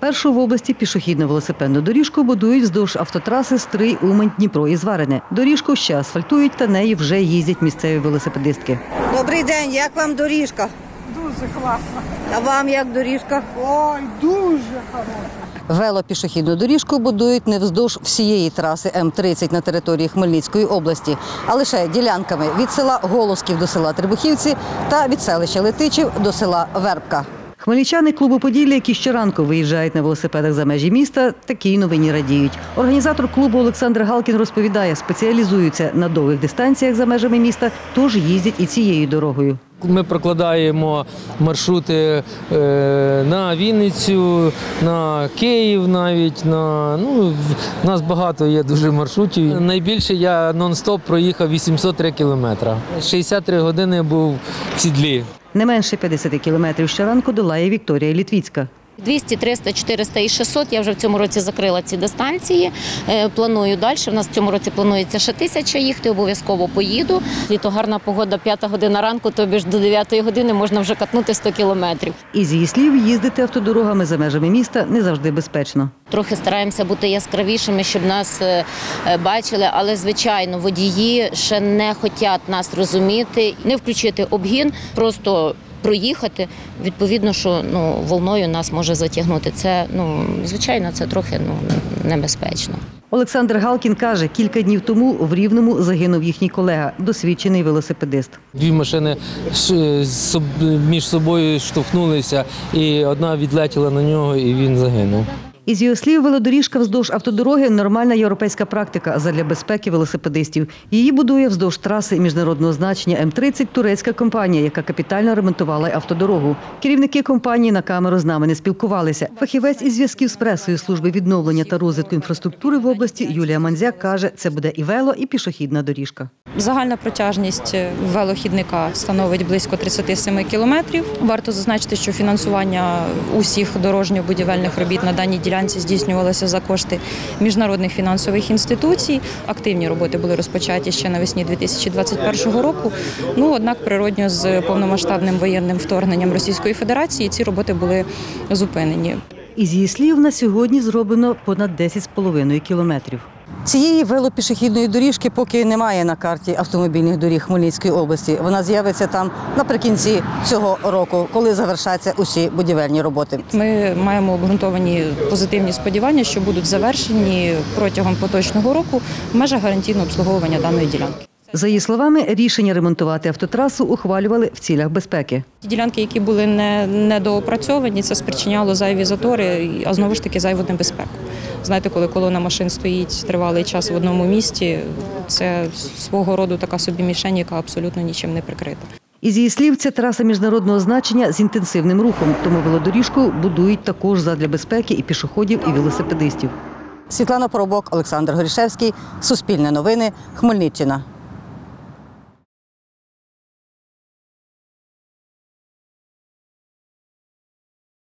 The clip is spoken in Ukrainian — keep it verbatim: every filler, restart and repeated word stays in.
Першу в області пішохідно-велосипедну доріжку будують вздовж автотраси Стрий-Умань-Дніпро-Ізварине. Доріжку ще асфальтують та нею вже їздять місцеві велосипедистки. Добрий день, як вам доріжка? Дуже класно. А вам як доріжка? Ой, дуже хороша. Велопішохідну доріжку будують не вздовж всієї траси М тридцять на території Хмельницької області, а лише ділянками від села Голосків до села Трибухівці та від селища Летичів до села Вербка. Хмельничани клубу «Поділля», які щоранку виїжджають на велосипедах за межі міста, такій новині радіють. Організатор клубу Олександр Галкін розповідає, спеціалізуються на довгих дистанціях за межами міста, тож їздять і цією дорогою. Ми прокладаємо маршрути на Вінницю, на Київ навіть. На, ну, у нас багато є дуже маршрутів. Найбільше я нон-стоп проїхав вісімсот три кілометри. шістдесят три години був в сідлі. Не менше п'ятдесят кілометрів щоранку долає Вікторія Литвицька. двісті, триста, чотириста і шістсот. Я вже в цьому році закрила ці дистанції. Планую далі. У нас в цьому році планується ще тисяча їхати, обов'язково поїду. Літо гарна погода, п'ята година ранку, тобі ж до дев'ятої години можна вже катнути сто кілометрів. Із її слів, їздити автодорогами за межами міста не завжди безпечно. Трохи стараємося бути яскравішими, щоб нас бачили, але, звичайно, водії ще не хочуть нас розуміти, не включити обгін, просто проїхати, відповідно, що ну, волною нас може затягнути. Це, ну, звичайно, це трохи ну, небезпечно. Олександр Галкін каже, кілька днів тому в Рівному загинув їхній колега, досвідчений велосипедист. Дві машини між собою штовхнулися, і одна відлетіла на нього, і він загинув. Із його слів, велодоріжка вздовж автодороги – нормальна європейська практика задля безпеки велосипедистів. Її будує вздовж траси міжнародного значення М тридцять турецька компанія, яка капітально ремонтувала автодорогу. Керівники компанії на камеру з нами не спілкувалися. Фахівець із зв'язків з пресою Служби відновлення та розвитку інфраструктури в області Юлія Манзяк каже, це буде і вело, і пішохідна доріжка. Загальна протяжність велохідника становить близько тридцяти семи кілометрів. Варто зазначити, що фінансування усіх дорожньо-будівельних робіт на даній ділянці здійснювалося за кошти міжнародних фінансових інституцій. Активні роботи були розпочаті ще навесні дві тисячі двадцять першого року. Ну, однак природньо з повномасштабним воєнним вторгненням Російської Федерації ці роботи були зупинені. Із її слів, на сьогодні зроблено понад десять з половиною кілометрів. Цієї велопішохідної доріжки поки немає на карті автомобільних доріг Хмельницької області. Вона з'явиться там наприкінці цього року, коли завершаться усі будівельні роботи. Ми маємо обґрунтовані позитивні сподівання, що будуть завершені протягом поточного року в межах гарантійного обслуговування даної ділянки. За її словами, рішення ремонтувати автотрасу ухвалювали в цілях безпеки. Ті ділянки, які були недоопрацьовані, це спричиняло зайві затори, а знову ж таки зайву небезпеку. Знаєте, коли колона машин стоїть тривалий час в одному місці, це свого роду така собі мішень, яка абсолютно нічим не прикрита. Із її слів, це траса міжнародного значення з інтенсивним рухом, тому велодоріжку будують також задля безпеки і пішоходів, і велосипедистів. Світлана Поробок, Олександр Горішевський, Суспільне новини, Хмельниччина.